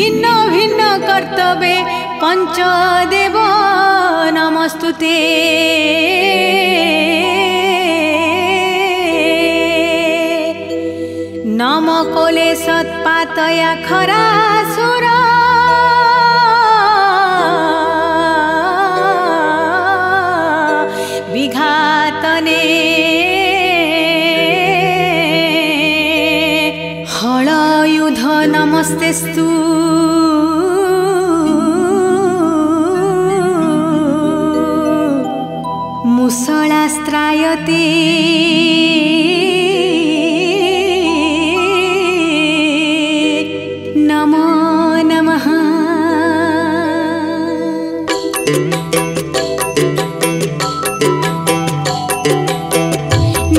भिन्न भिन्न कर्तव्ये पंचदेव नमस्तुते। नम कोलेशतपातया खरासुरा विघातने हलयुध नमस्तेस्तु। मुसलास्त्रायते नमो नमः।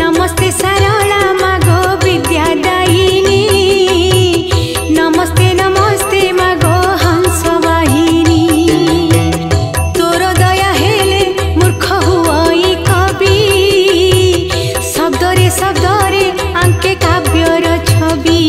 नमस्ते सरला मागो विद्यादायिनी, नमस्ते नमस्ते मागो हंसवाहिनी। तोर दया हेले मूर्ख हुई कवि, शब्द रे आंके काव्यर छवि।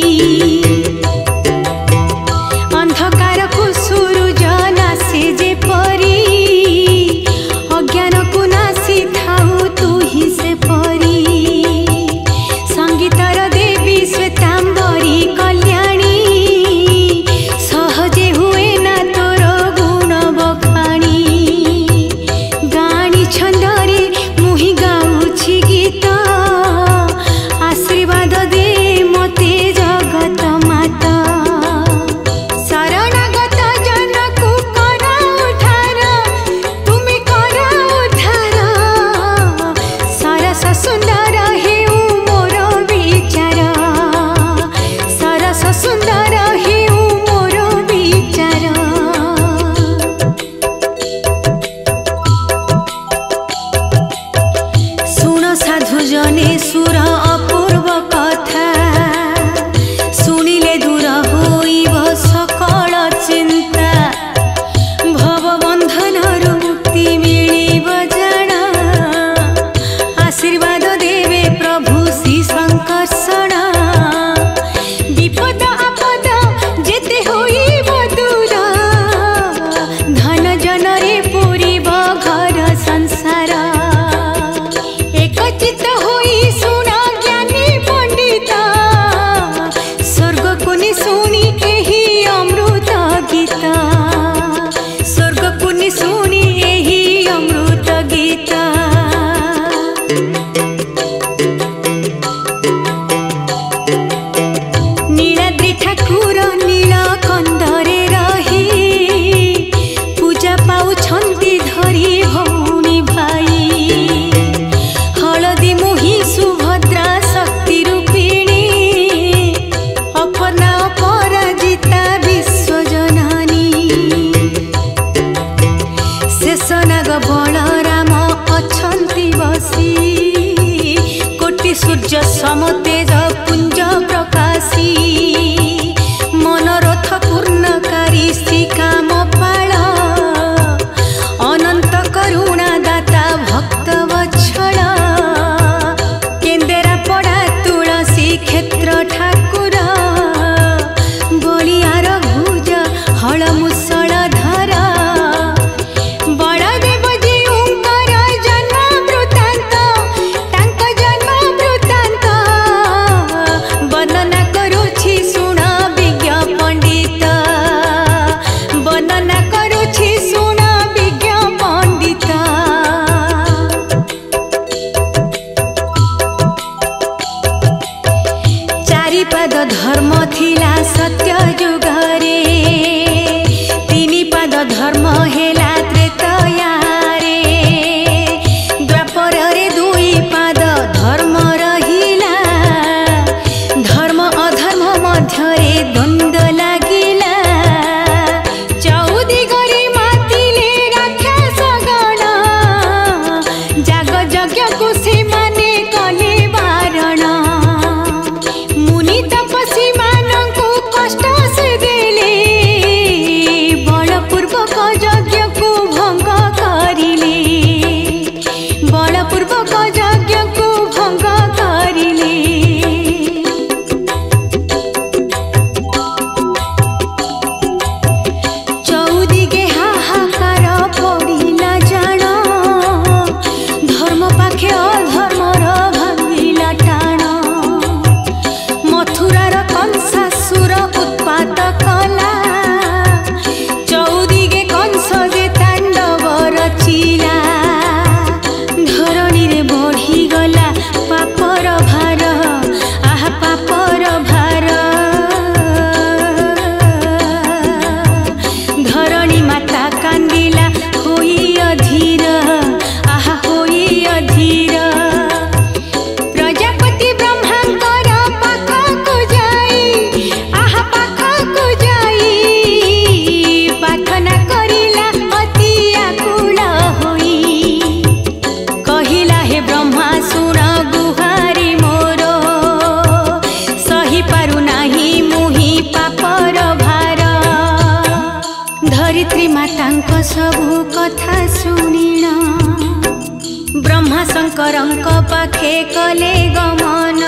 पाखे कले गमन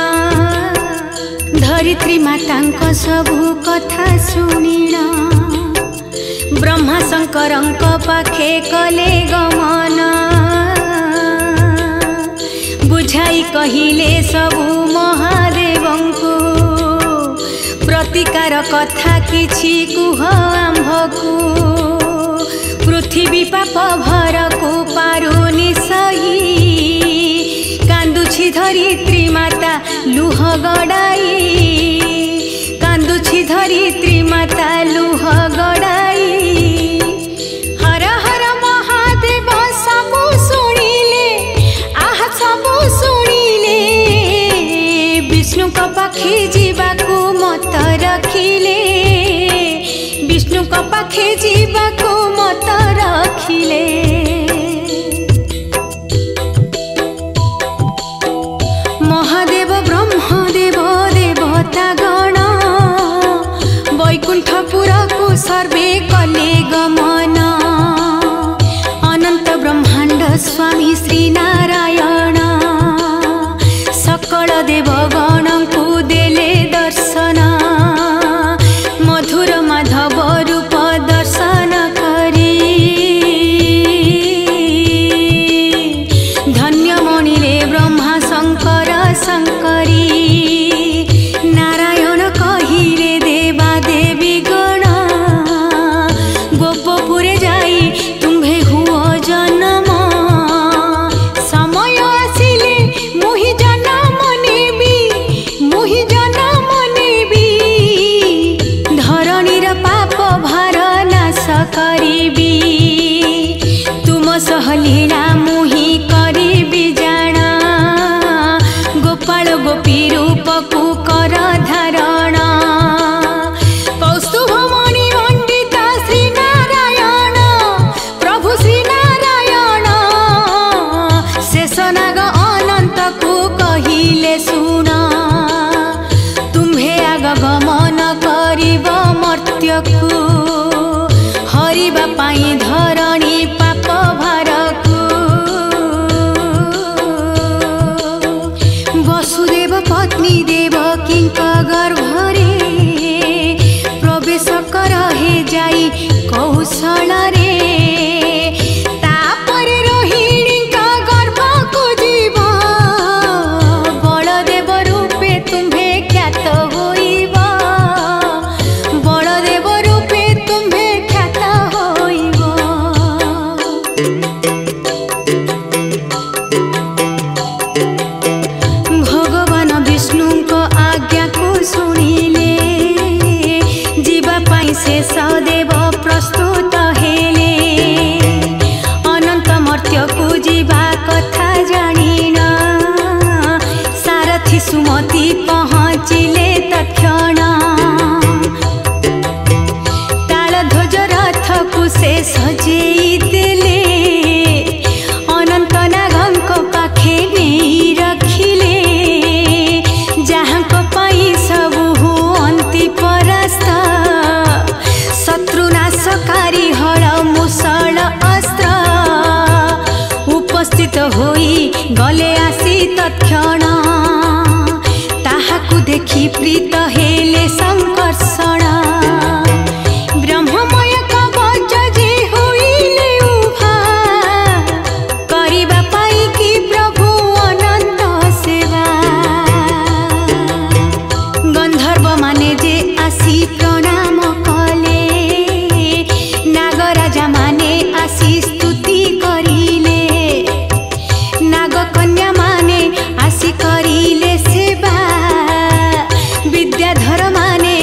धरित्री माता सबु कथा सुनिल ब्रह्मा शंकर पाखे कले गमन बुझाई कहिले सबु महादेव को प्रतिकार कथा किछि कुह आम्भ को पृथ्वी पाप भर को पारुनी सही धरित्री माता लुह गड़ाई कांदुछि धरित्री माता लुह गड़ाई हर हर महादेव सबु सुनिले विष्णु को पाखे जीवाकू मत रखिले विष्णु को पाखे जीवाकू मत रखिले सर्वे कले गमन अनंत ब्रह्मांड स्वामी श्री नारायण सकल देवगण को देले दर्शन मधुर माधव रूप दर्शन करी धन्य मणि रे ब्रह्मा शंकर शंकरी नारायण कहिले देवा देवी करिले सेवा विद्याधर माने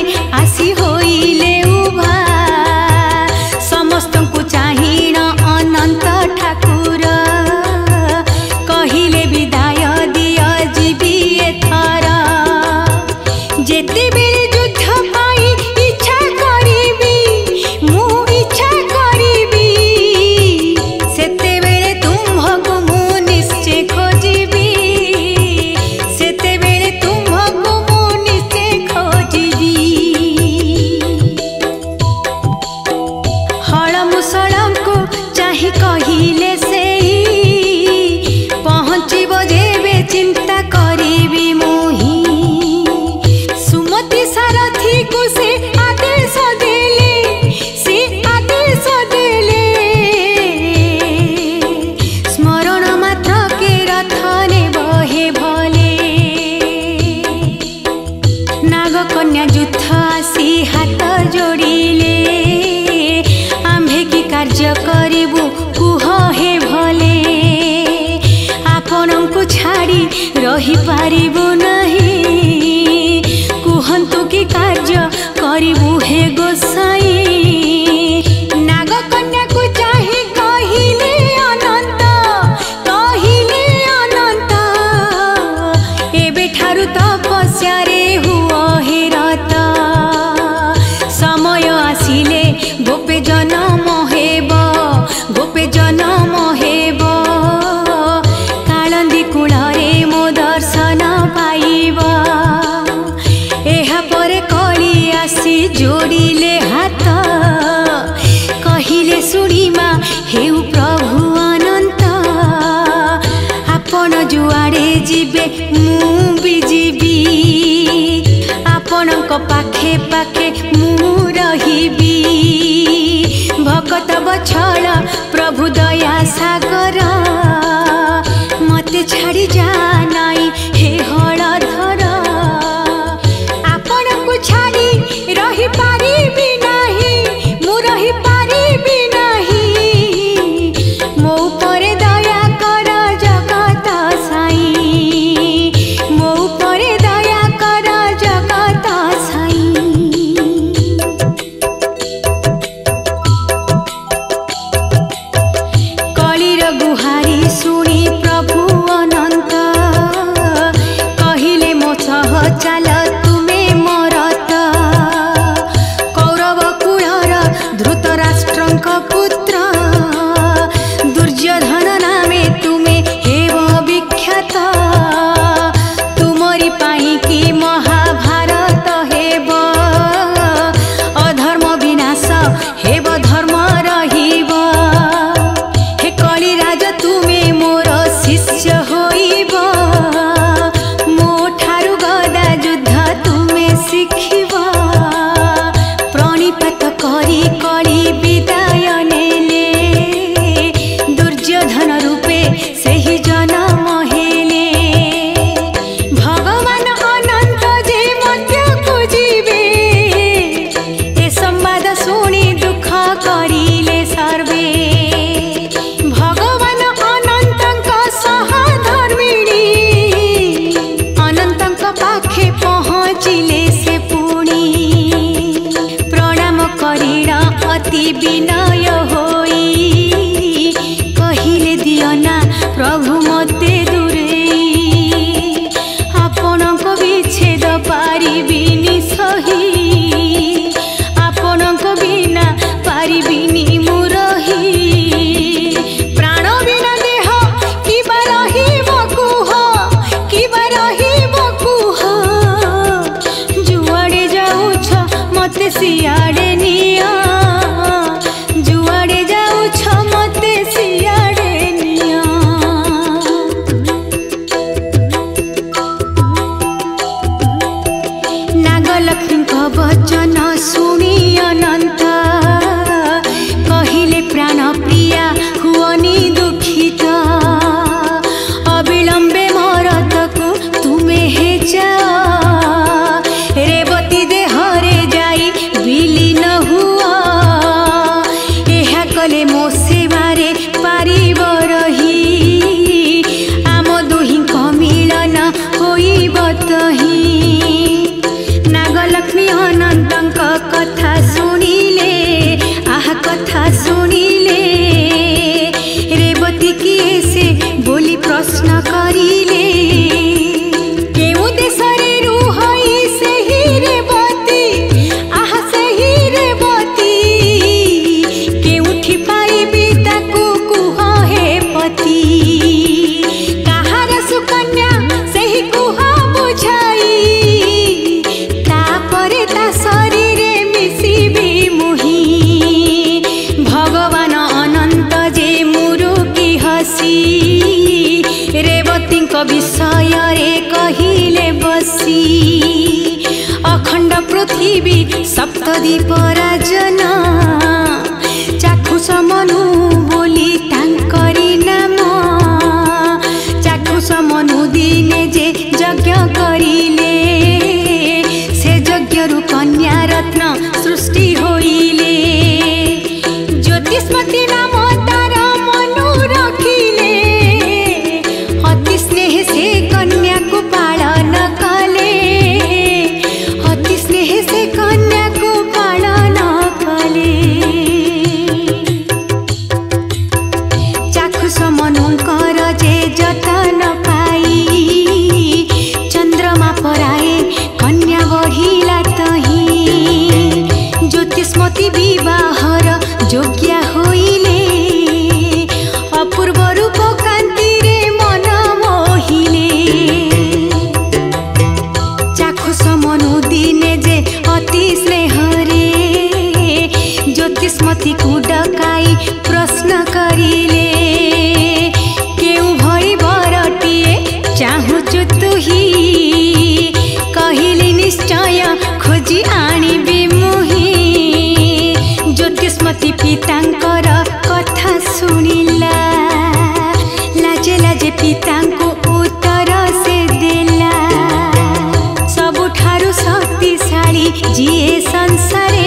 रही पारिबो नाही कुहंतु की कार्य करिबु हे गोसाई। नाग कन्या को चाहे कहिले अनंत एबे ठारू तपस्या रे हुओ हे रत समय आसिले गोपे जन्म हेबो गोपे जन्म हेबो जोड़िले हाथ कहिले सुणिमा हेउ प्रभु अनंत आपन जुआड़े जीवे मु भी जीवी आपनक पाखे पाखे मु रहिबी भक्त बछल प्रभु दया सागर मते छाड़ी जा नाई हे हलधर आपनकु छाड़ी रही पारी भी नहीं मु रही पारी भी नहीं मो परे दया कर जगत साई मो परे दया कर जगत साई। कलिर गुहारी सुनी प्रभु अनंत कहिले मो सह चल पुत्र दुर्योधन नामे तुमे हेव विख्यात तुमरी पाई की महाभारत हेब अधर्म विनाश हेब धर्म रहिब हे कलिराज तुमे मोर शिष्य होइब मो ठारू गदा युद्ध तुमे शिखिब प्रणिपात करी कली विदा विनय होई कहिले दियो ना प्रभु मते दूरे आपन को विच्छेद पारिबिनी सही आपन को बिना पारिबिनी मु रही प्राण बिना देह किबा रहिब कुह जुआड़े जाउछ मते सियाड़े निया वचन सुनी अनंत कहिले प्राण प्रिया हुओनी दुखित अविलंबे मरत को तुमे हे जाओ रेवती देहरे जाई विलीन हुआ एहा कले मो सेवारे पारिब रही आम दुहिंक मिलन होइब तही। नागलक्ष्मी अनंतंक कथा सुनिले आहा कथा सुनिले रेवती की ऐसे बोली प्रश्न करिले केउ देशरे रुहई सही रेवती केउठी पाइबी ताकू कुह हे पति कहार सुकन्या सही कुह बुझाई विषय रे कहिले बसी अखंड पृथ्वी सप्तद्वीप राजन चाखुष मनु बोली तांकरी नाम चाखुष मनु दिने जे यज्ञ करिले से यज्ञ रु कन्या रत्न सृष्टि होइले ज्योतिषमती नाम कन्या को तुही कहली निश्चय खोजी आणिबी मुही ज्योतिस्मती पितांकर कथा सुनिला लाजे लाजे पितांको उत्तर से देला सबुठारु शक्तिशाली जीए संसारे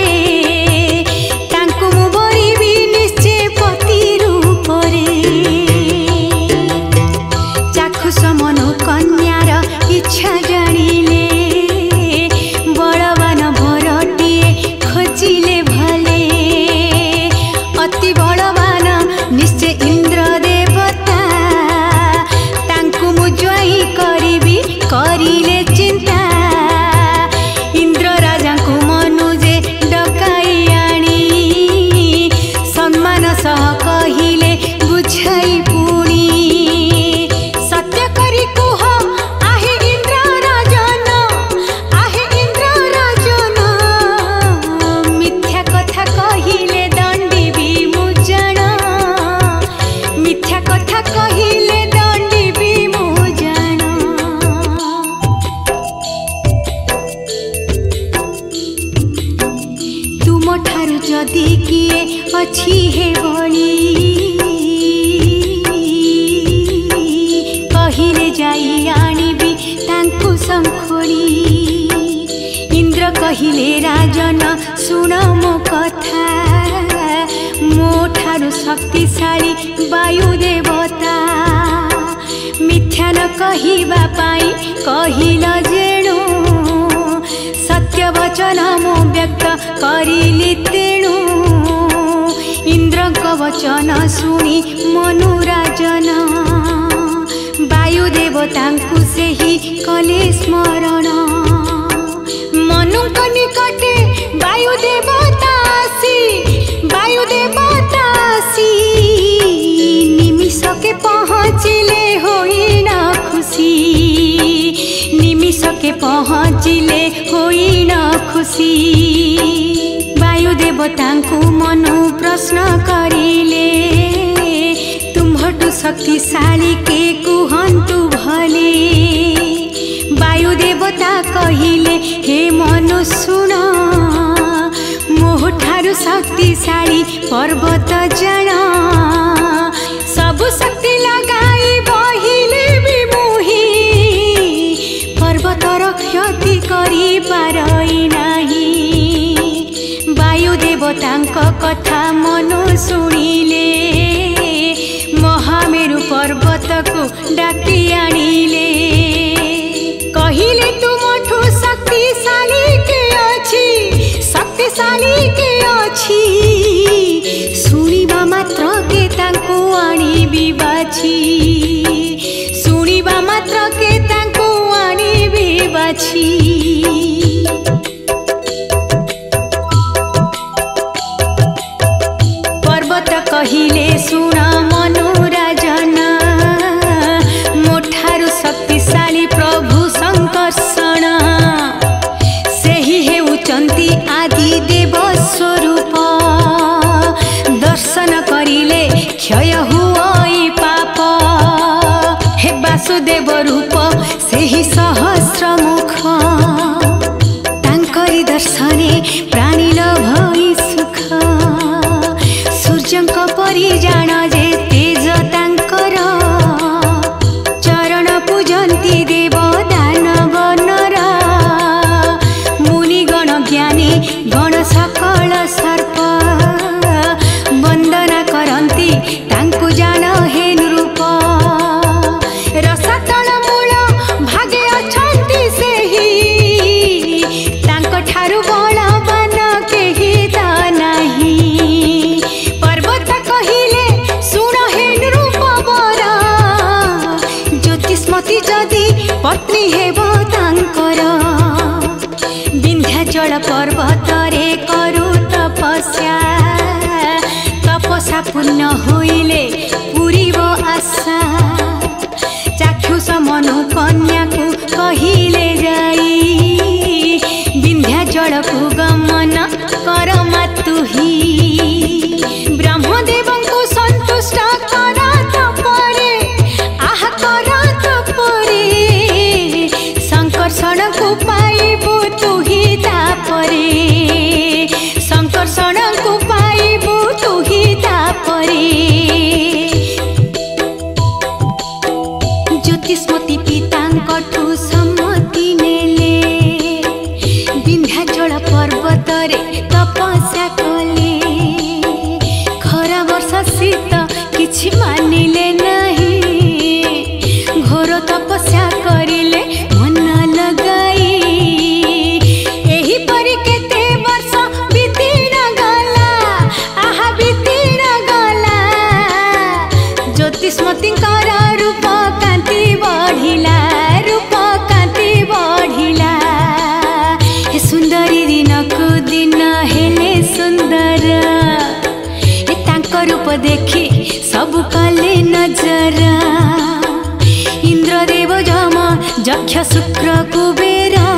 शुक्र कुबेरा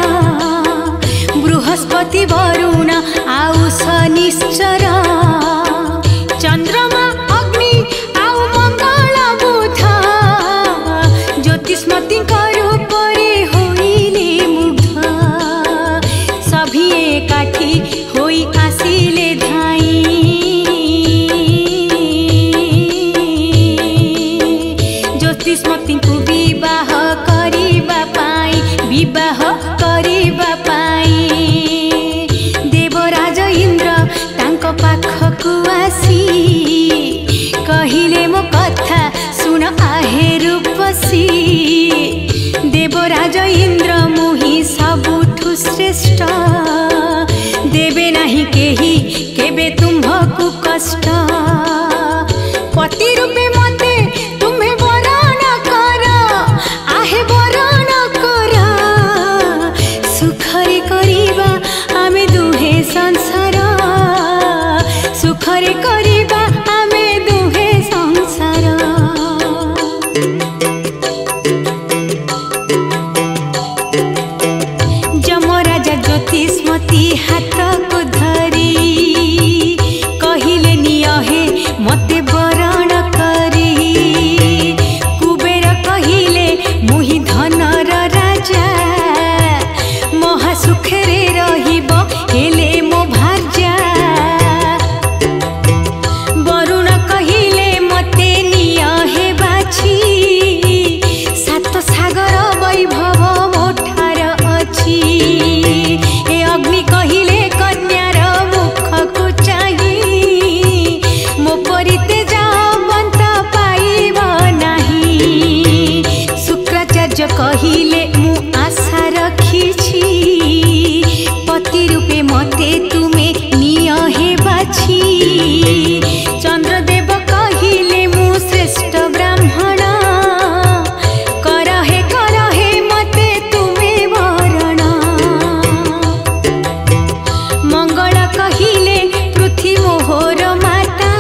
बृहस्पति वरुण आउ शनिश्चर चंद्रमा अग्नि आउ मंगल बुध ज्योतिषमती रूप होइले मुग्ध सभी एकाठी होई आसिले धाई ज्योतिषमती को विवाह करिबा पाई विवाह करिबा देवराज इंद्र तांको पाखकु आसी कहिले मो कथा सुन आहे रूपसी देवराज इंद्र मुहि सबुठु श्रेष्ठ देबे नाही केही केबे तुम्हकु कष्ट पति रूपे मते तुम्हें वरण कर आहे वरण कर सुखरे करिबा संसार सुखरे करिबा आमे दुहे संसार जम राजा ज्योतिषमती हाथ को धरी कहले नियो हे मते वरण करी कुबेर कहले मुहि धनर राजा महा सुखरे रहिबो हेले कहले मु आशा रखी पति रूपे मते तुमे नियो हे बाछी चंद्रदेव कहले मु श्रेष्ठ ब्राह्मण कर हे मते तुमे वरण मंगल कहले पृथ्वी मोहर माता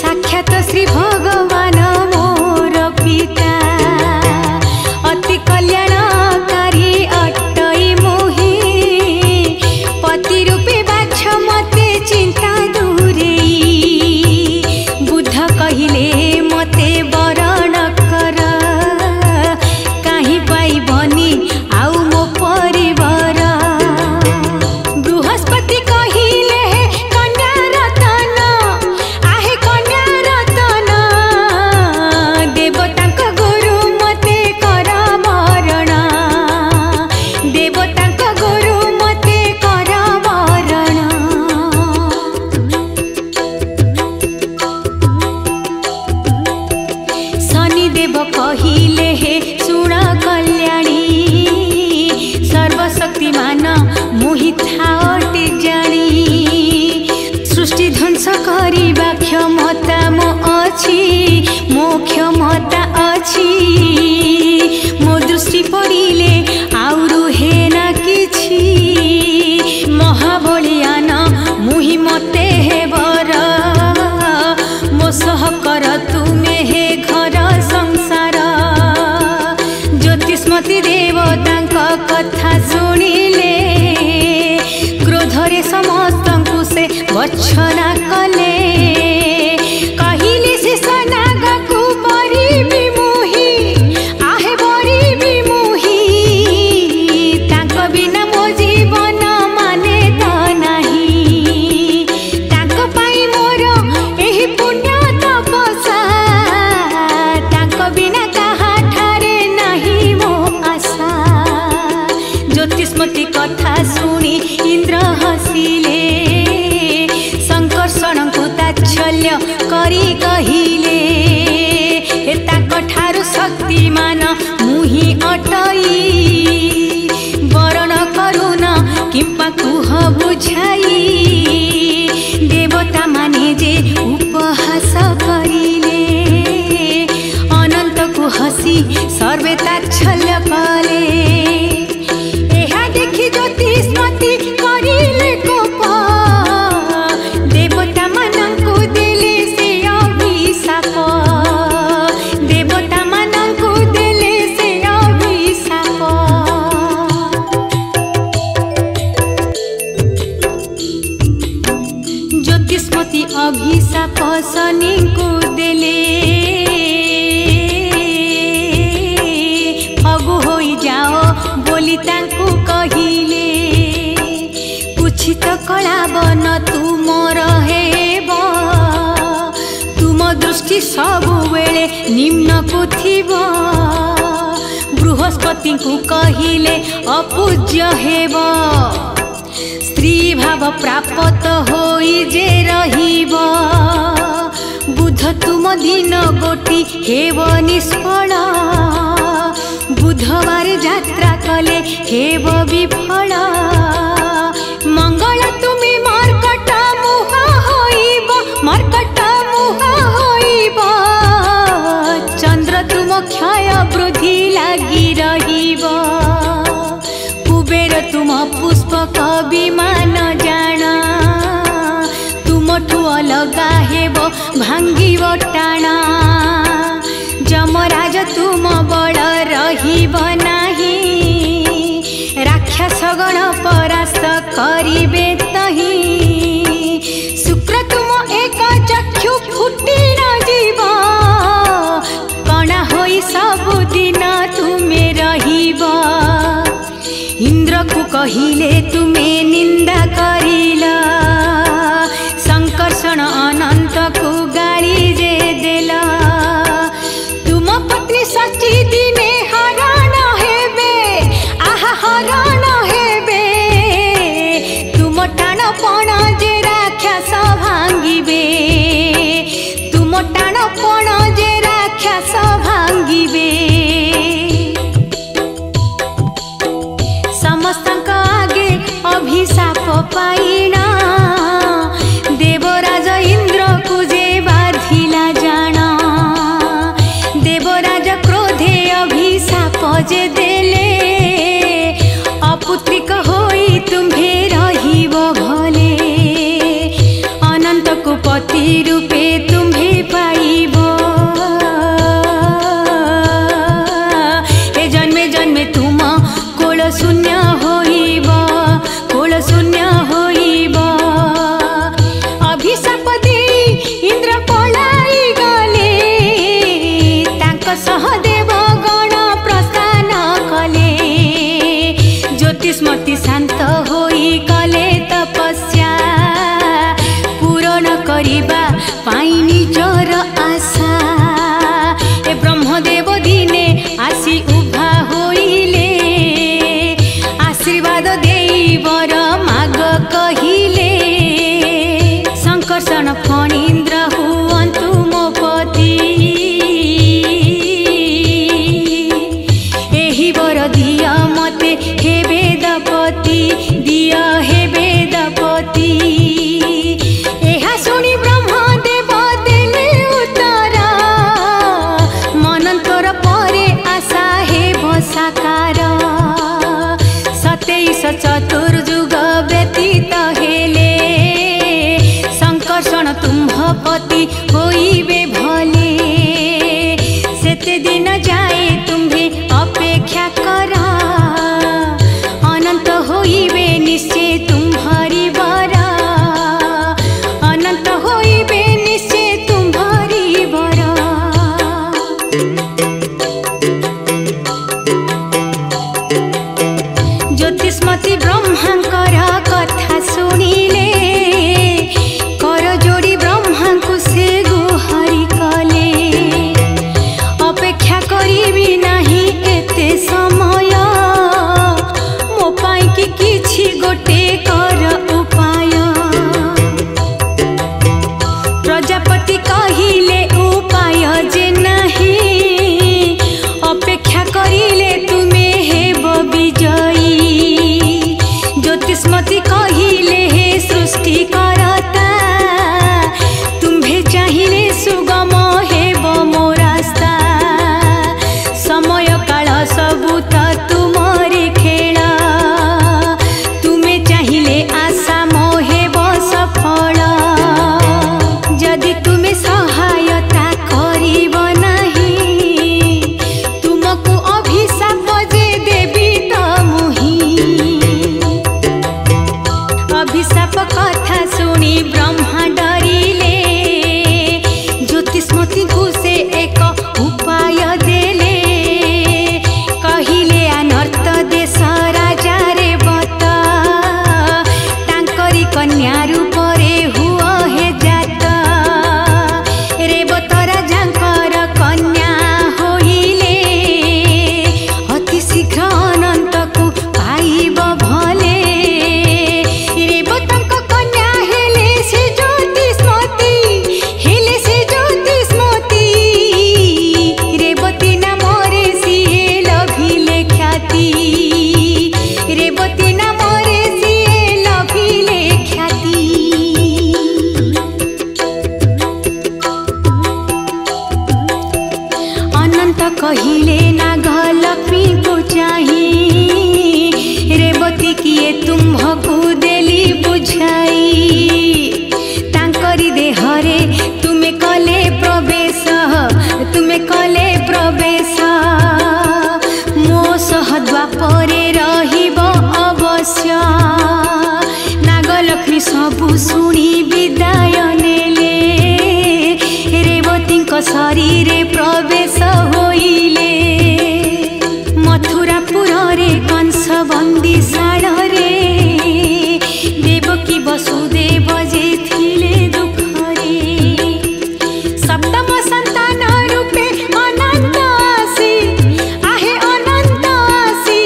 साक्षात श्री भगवान मोर पिता कहले हे सुना कल्याणी सर्वशक्तिमान मुहि थाओटी जानी सृष्टि ध्वंस करिबा क्षमता मो अछि मो क्षमता अछि मो दृष्टि पड़िले आउ रुहे ना किछि महाबलियान मुहि मते हे वर मो सह कर तुमे हे घर ज्योतिषमती देवता कथा सुनिले क्रोधरे समस्त से भर्त्सना कले कहले शेष नागकु परिबि मुहि आहे परिबि मुहि ताक बिना मो जीवन माने त नाही ताक पाई मोर एही पुण्य तपसा ताक बिना ज्योतिषमती कथा सुनी इंद्र हसीले शंकर्षण को ताच्छल्य करी कहिले ताकठारु शक्तिमान मुहि अटई वरण करुण किंपा कुह बुझाई देवता माने जे उपहास करिले अनंत को हसी सर्वे ताच्छल्य कले ज्योतिषमती करिले कोप देवता मानंकु देले से अभिशाप देवता मानंकु देले से अभिशाप। आसानी को दिले अगु हो जाओ बोली तांकु कहिले कुछि तो कला बन तुम रहेबो तुम दृष्टि सबु बेले निम्न को थिबो बृहस्पति को कहिले अपूज्य हेबो स्त्री भाव प्राप्त होई जे रहिबो बुध तुम दिन गोटी हेबो निष्फल बुधवार यात्रा कले हेबो विफल मंगल तुमी मर्कट मुहा होइबो चंद्र तुम क्षय वृद्धि लगी रहिबो कुबेर तुम पुष्प कवि मान जाना तुम ठू अलग हेबो भांगिबो टाणा जमराज तुम बड़ रहिबो नाही राक्षस गण परास्त करिबे तही शुक्र तुम एक चक्षु फुटी न जीव कणा होई सबु दिन तुमे रहिबो इंद्र को कहिले तुमे निंदा करिला संकर्षण अनंत को गारी जे देला तुम पति साठी दिने हराना हेबे तुम टाणपण जे राक्षस भांगिबे तुम टाणपण जे राक्षस भांगिबे समस्तक आगे अभिशाप पाइना जे देले अपुत्रिक होई तुम्हे रहिबो भले अनंत को पति रूपे तुम्हे पाइबो ए जन्मे जन्मे तुम कोल शून्य होइबो अभिशाप दे इंद्र पलाई गले तांक सहदे स्मृति शांत होई कले तपस्या पूरण करिबा पाई निजर आशा ए ब्रह्मदेव दिने आसी उभा होइले आशीर्वाद देई वर माग कहिले संकर्षण फणीन्द्र हुअन्तु मो पति एही वर दिया मते हे वेदपति। रे कंस बंदी शाड़ा रे देवकी वसुदेव जे थिले दुख रे सप्तम संतान रूपे अनंत आसी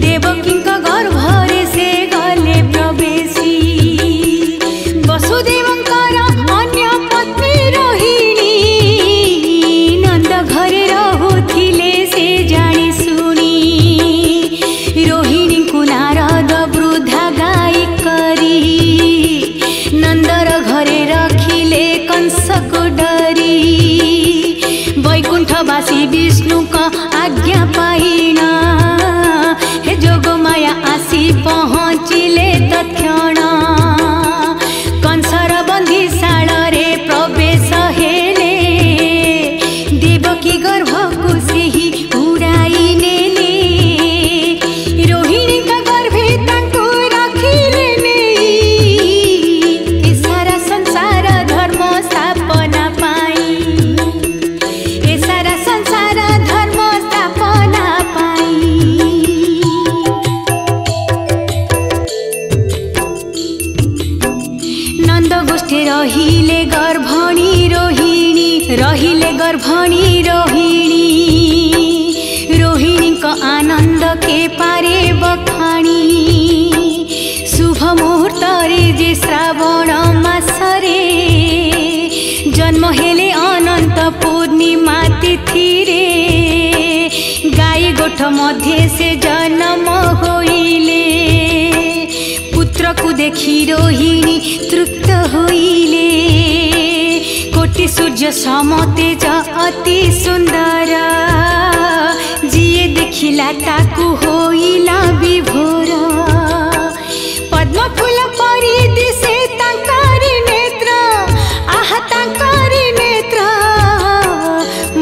देवकी गर्भ रे से गले प्रवेशी वसुदेव अन्य पत्नी रोहिणी नंद घरे रहुथिले से जाने वासी विष्णु का आज्ञा पाईना हे जोगमाया आसी पहुँचिले तत्क्षण कंसर बंदी शाला रे प्रवेश हेले देवकी गर्भ को से ही उड़ाई नेले रोहिणी का गर्भे तांको राखिले नहीं ए सारा संसार धर्म स्थापना रहिले गर्भणी रोहिणी रहिले गर्भणी रोहिणी रोहिणी का आनंद के पारे बखाणी शुभ मुहूर्त रे जे श्रावण मास रे जन्म हेले अनंत पूर्णिमा तिथि रे गाय गोठ मध्य से जन्म होइले पुत्र को देखी रोहिणी तृप्त होइले कोटि सूर्य समतेज अति सुंदर जीए देखिला ताकू होइला विभोर पद्म फूल परी दिसे तांकरी नेत्र आहा तांकरी नेत्र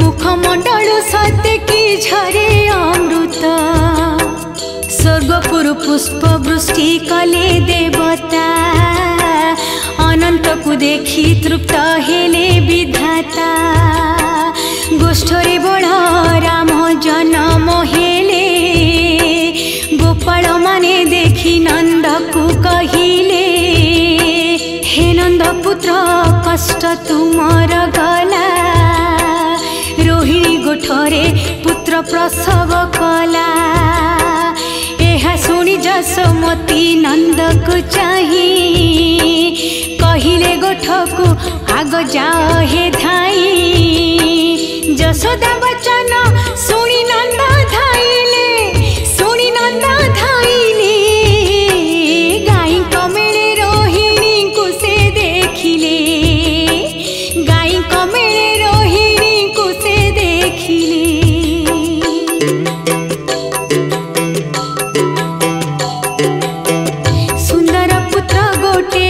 मुखमंडल सत्य की झरे अमृत स्वर्गपुर पुष्प वृष्टि कले देवता अनंत को देखी तृप्त हेले विधाता गोष्ठरे बड़ राम जन्म हेले गोपाल माने देखी नंद को कहिले हे नंद पुत्र कष्ट तुमर गला रोहिणी गोठरे पुत्र प्रसव कला यह सुनी जसमती नंद को चाहिए कहिले गोठको आग जाओ हे धाई जसोदा बचन सुनी नंद धाइले गाय कमेले रोहिणी को से देखिले गाय कमेले रोहिणी को से देखिले सुंदर पुत्र गोटे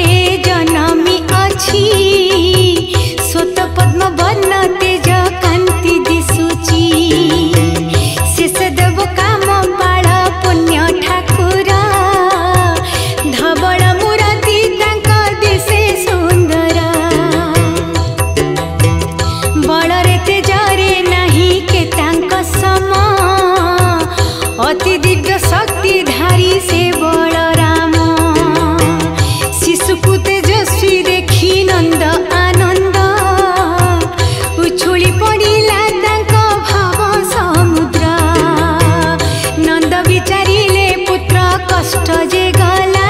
जन्मी अछि सोत पद्म बन तेज कांति दिसुची शेष देव काम पाल पुण्य ठाकुर धवल मुरारी तांका दिसे सुंदर बलरे तेजरे नाही के तांका सम अति दिव्य शक्ति धारी से बलराम शिशुकु तेजस्वी देखी नंद आनंद उछुली पड़िला तांका भाव समुद्र नंद विचारिले पुत्र कष्ट जे गला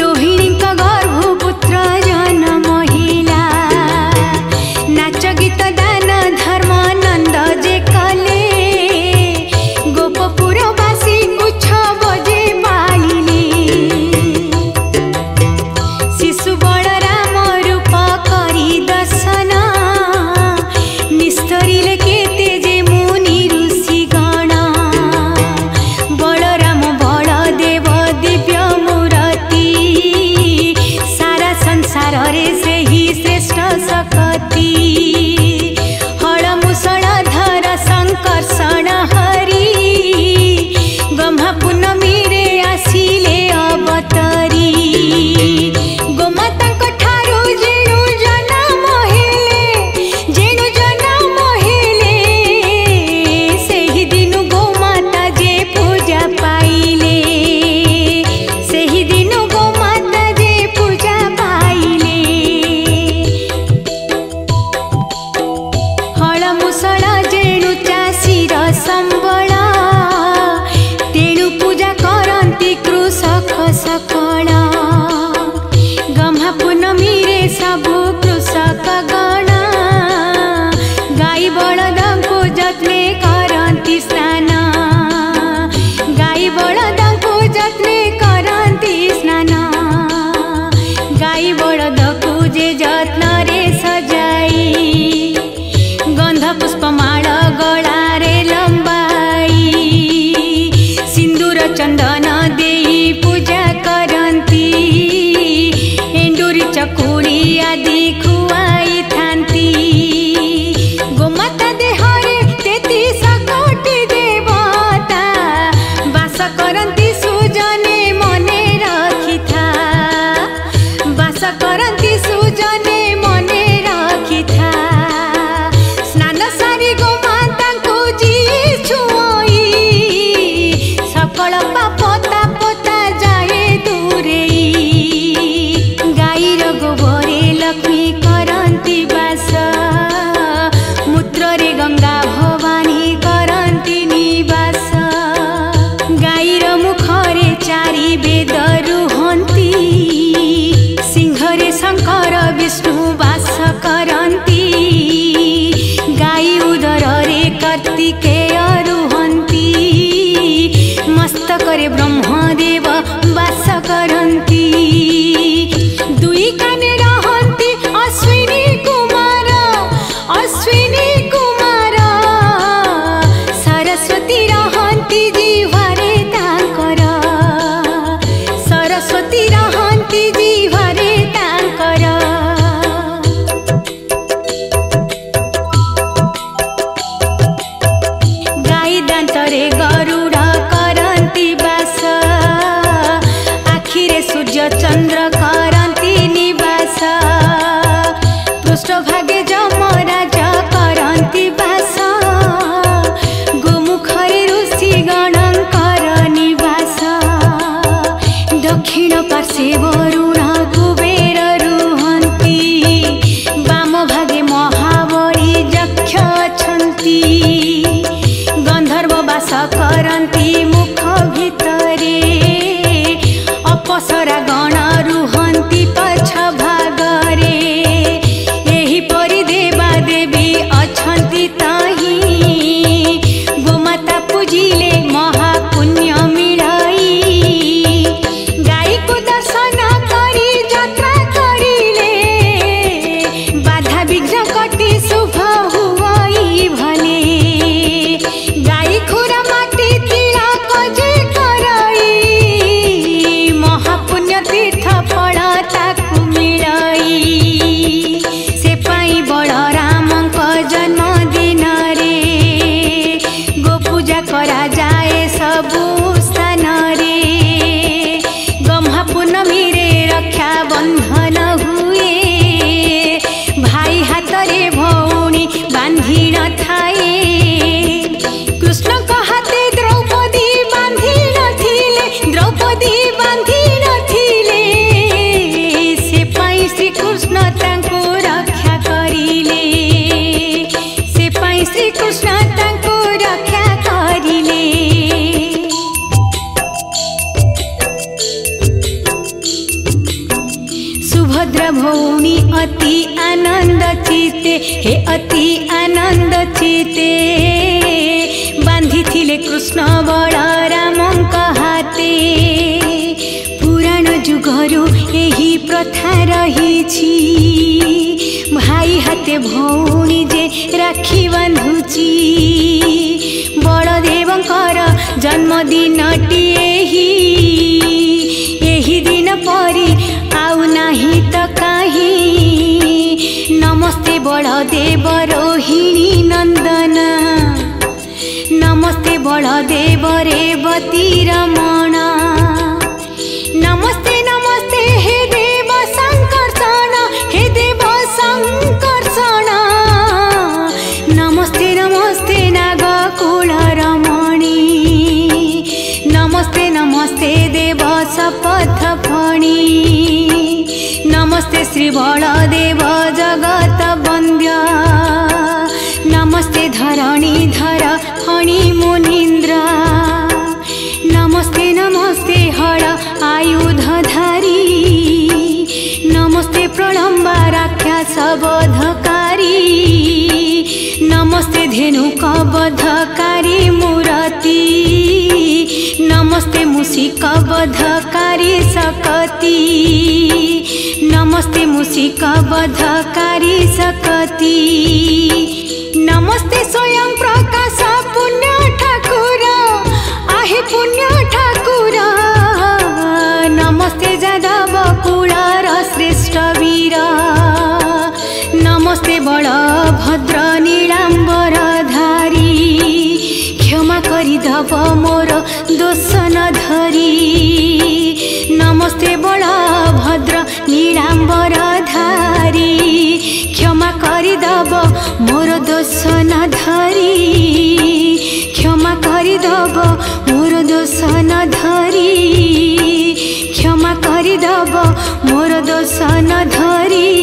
रोहिणी का गर्भ पुत्र जन्म महिला नाच गीत दान धर्म नंद जे कले गोप भीतरे ब्रह्मदेव वास करती दुई काने रहती अश्विनी कुमार सरस्वती रहती जीवरे तांकर सरस्वती रहती जीवरे तांकर गाई दांतरे गरुड़ सूर्य चंद्र करती निवास पृष्ठ भागे जमराज करती वास गोमुखरे ऋषि गणकर निवास दक्षिण पार्श्वे वरुण कुबेर रुहंती वाम भागे महाबली यक्ष छंती गंधर्व वास करती मुख भितरे पसरा गण रुहंती पछ भागरे एही परी देवा देवी अछंती ताही गोमाता पूजिले महापुण्य मिलाई गाई को दर्शन करी यात्रा करिले बाधा विघ्न कटी शुभ हुई भले गाई खुरा माटी तिलक जे तीर्थ फल ताकू मिलाई से पाई बलराम जन्मदिन रे गोपूजा करा जाए सबू स्थान रे गम्हा पूर्णमी रे रक्षा बंधन हुए भाई हाथ रे भौणी बांधी न थाए कृष्ण का हाथे द्रौपदी बांधी न थिले द्रौपदी बांधी कृष्ण तांको रक्षा करिले से पाई श्री कृष्ण तांको रक्षा करिले सुभद्रा भौणी अति आनंद चिते हे अति आनंद चिते बांधी थिले कृष्ण बलराम हाते जुगरू यही प्रथा रही भाई हाथे भौणी जे राखी बांधुची बड़देवंकर जन्मदिन यही दिन परी आउ नाही तो काही नमस्ते बड़देव रोहिणी नंदना नमस्ते बड़देव रेवती रमण नमस्ते नमस्ते हे देव संकर्षण हे देव संकर्षण नमस्ते नमस्ते नागकुल रमणी नमस्ते नमस्ते देव शपथ फणी नमस्ते श्री बलदेव जगत वंद्य नमस्ते धरणी धर फणी मुनीन्द्र नमस्ते नमस्ते हर आयुधधारी नमस्ते प्रलम्बा राक्षस बधकारी नमस्ते धेनुका बधकारी मूर्ति नमस्ते मूषिका बधकारी सकती नमस्ते मूषिका बधकारी सकती नमस्ते स्वयं प्रकाश पुण्य ठाकुर आहे पुण्य ठाकुर नमस्ते जादव कुलार श्रेष्ठ वीर नमस्ते बलभद्र नीलाम्बर धारी क्षमा करिदव मोर दोष न धरी नमस्ते बलभद्र नीलाम्बर धारी क्षमा करिदव मोर दोष न धरी क्षमा करिदव मोर दोष न धरी क्षमा करिदव मोर दोष न धरी।